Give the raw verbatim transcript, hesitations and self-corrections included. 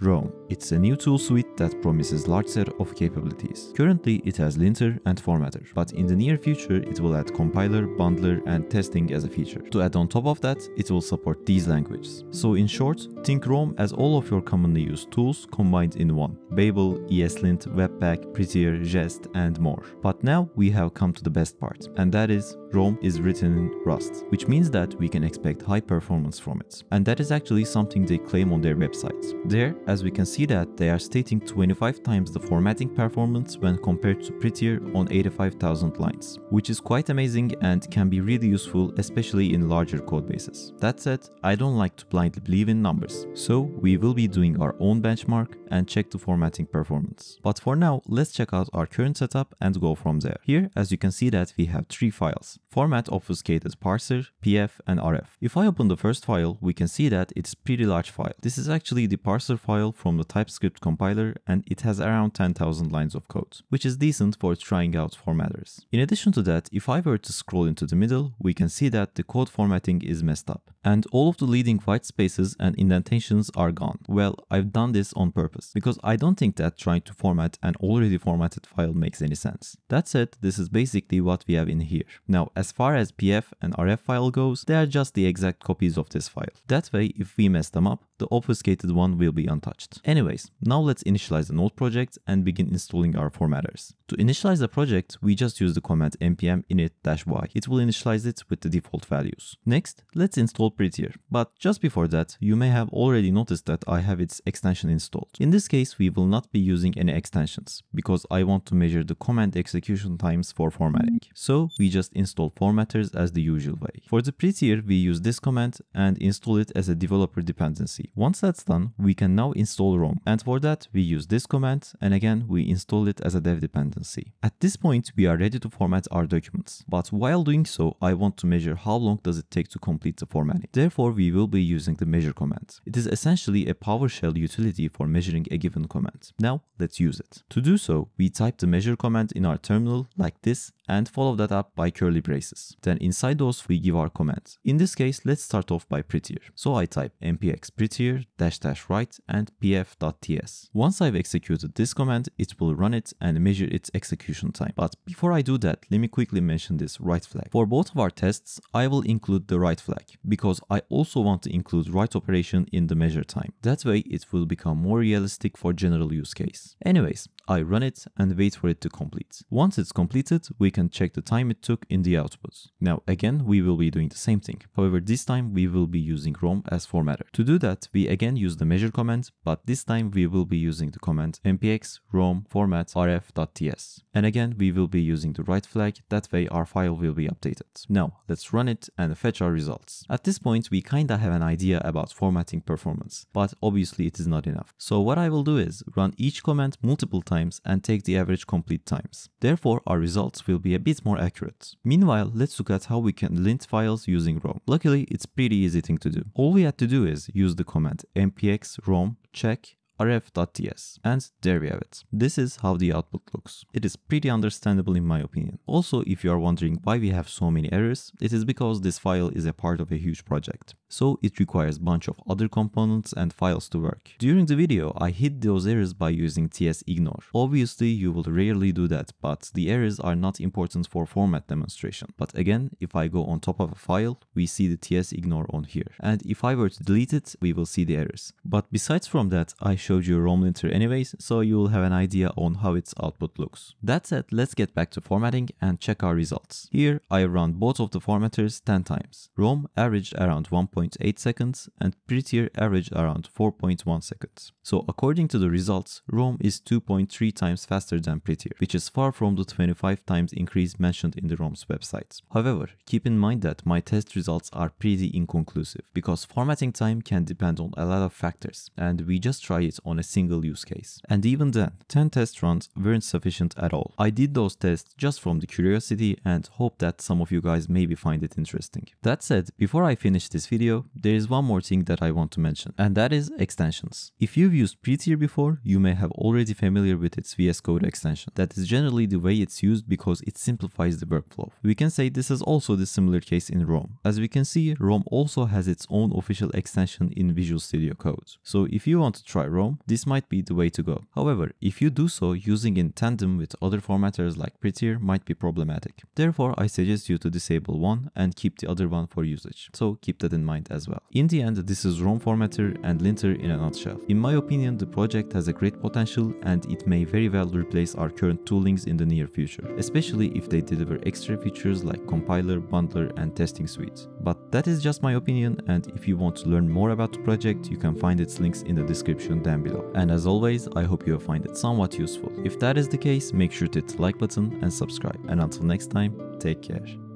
Rome. It's a new tool suite that promises large set of capabilities. Currently, it has linter and formatter, but in the near future, it will add compiler, bundler, and testing as a feature. To add on top of that, it will support these languages. So in short, think Rome as all of your commonly used tools combined in one. Babel, ESLint, Webpack, Prettier, Jest, and more. But now we have come to the best part, and that is Rome is written in Rust, which means that we can expect high performance from it. And that is actually something they claim on their website. There, as we can see that they are stating twenty-five times the formatting performance when compared to Prettier on eighty-five thousand lines, which is quite amazing and can be really useful, especially in larger codebases. That said, I don't like to blindly believe in numbers, so we will be doing our own benchmark and check the formatting performance. But for now, let's check out our current setup and go from there. Here, as you can see that we have three files: format obfuscated parser, P F, and R F. If I open the first file, we can see that it's a pretty large file. This is actually the parser file from the TypeScript compiler, and it has around ten thousand lines of code, which is decent for trying out formatters. In addition to that, if I were to scroll into the middle, we can see that the code formatting is messed up, and all of the leading white spaces and indentations are gone. Well, I've done this on purpose, because I don't think that trying to format an already formatted file makes any sense. That said, this is basically what we have in here. Now, as far as P F and R F file goes, they are just the exact copies of this file. That way, if we mess them up, the obfuscated one will be untouched. Anyways, now let's initialize the node project and begin installing our formatters. To initialize the project, we just use the command npm init-y. It will initialize it with the default values. Next, let's install Prettier. But just before that, you may have already noticed that I have its extension installed. In this case, we will not be using any extensions because I want to measure the command execution times for formatting. So we just install formatters as the usual way. For the Prettier, we use this command and install it as a developer dependency. Once that's done, we can now install Rome, and for that we use this command, and again we install it as a dev dependency. At this point we are ready to format our documents, but while doing so I want to measure how long does it take to complete the formatting. Therefore we will be using the measure command. It is essentially a PowerShell utility for measuring a given command. Now let's use it. To do so, we type the measure command in our terminal like this and follow that up by curly braces. Then inside those we give our command. In this case let's start off by Prettier. So I type npx prettier dash dash write and pf.ts. Once I've executed this command, it will run it and measure its execution time. But before I do that, let me quickly mention this right flag. For both of our tests, I will include the right flag because I also want to include write operation in the measure time. That way it will become more realistic for general use case. Anyways, I run it and wait for it to complete. Once it's completed, we can check the time it took in the output. Now again, we will be doing the same thing. However, this time we will be using Rome as formatter. To do that, we again use the measure command, but this time we will be using the command npx rome format rf.ts. And again, we will be using the right flag. That way our file will be updated. Now let's run it and fetch our results. At this point, we kinda have an idea about formatting performance, but obviously it is not enough. So what I will do is run each command multiple times and take the average complete times. Therefore, our results will be a bit more accurate. Meanwhile, let's look at how we can lint files using Rome. Luckily, it's pretty easy thing to do. All we had to do is use the command npx rome check rf.ts, and there we have it. This is how the output looks. It is pretty understandable in my opinion. Also, if you are wondering why we have so many errors, it is because this file is a part of a huge project. So it requires a bunch of other components and files to work. During the video, I hid those errors by using ts ignore. Obviously, you will rarely do that, but the errors are not important for format demonstration. But again, if I go on top of a file, we see the ts ignore on here. And if I were to delete it, we will see the errors. But besides from that, I should showed you Rome linter anyways, so you will have an idea on how its output looks. That said, let's get back to formatting and check our results. Here, I run both of the formatters ten times. Rome averaged around one point eight seconds and Prettier averaged around four point one seconds. So according to the results, Rome is two point three times faster than Prettier, which is far from the twenty-five times increase mentioned in the Rome's website. However, keep in mind that my test results are pretty inconclusive because formatting time can depend on a lot of factors, and we just try it on a single use case. And even then, ten test runs weren't sufficient at all. I did those tests just from the curiosity and hope that some of you guys maybe find it interesting. That said, before I finish this video, video, there is one more thing that I want to mention, and that is extensions. If you've used Prettier before, you may have already familiar with its V S Code extension. That is generally the way it's used because it simplifies the workflow. We can say this is also the similar case in Rome. As we can see, Rome also has its own official extension in Visual Studio Code. So if you want to try Rome, this might be the way to go. However, if you do so using in tandem with other formatters like Prettier might be problematic. Therefore, I suggest you to disable one and keep the other one for usage. So keep that in mind as well. In the end, this is Rome formatter and linter in a nutshell. In my opinion, the project has a great potential and it may very well replace our current toolings in the near future, especially if they deliver extra features like compiler, bundler, and testing suites. But that is just my opinion, and if you want to learn more about the project, you can find its links in the description down below. And as always, I hope you find it somewhat useful. If that is the case, make sure to hit the like button and subscribe. And until next time, take care.